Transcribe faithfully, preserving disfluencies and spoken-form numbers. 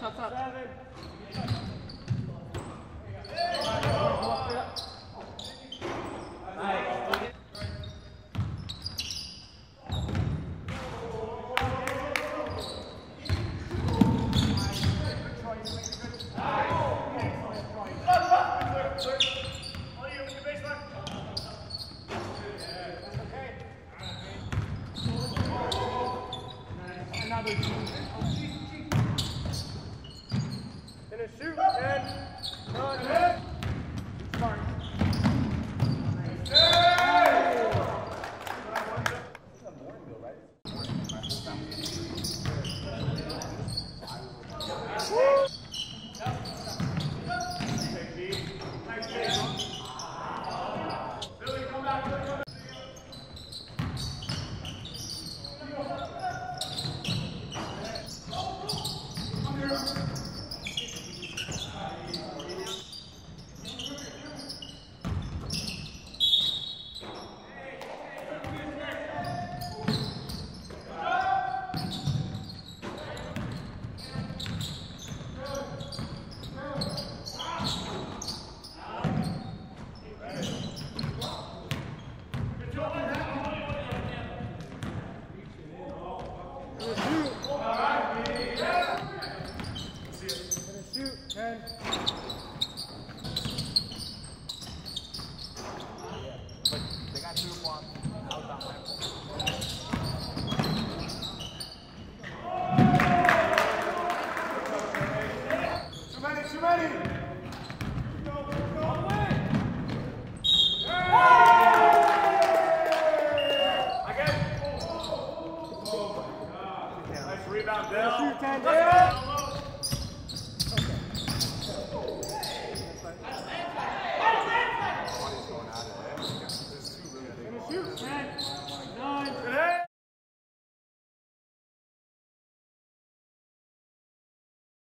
Talk, talk, talk. Shoot, man.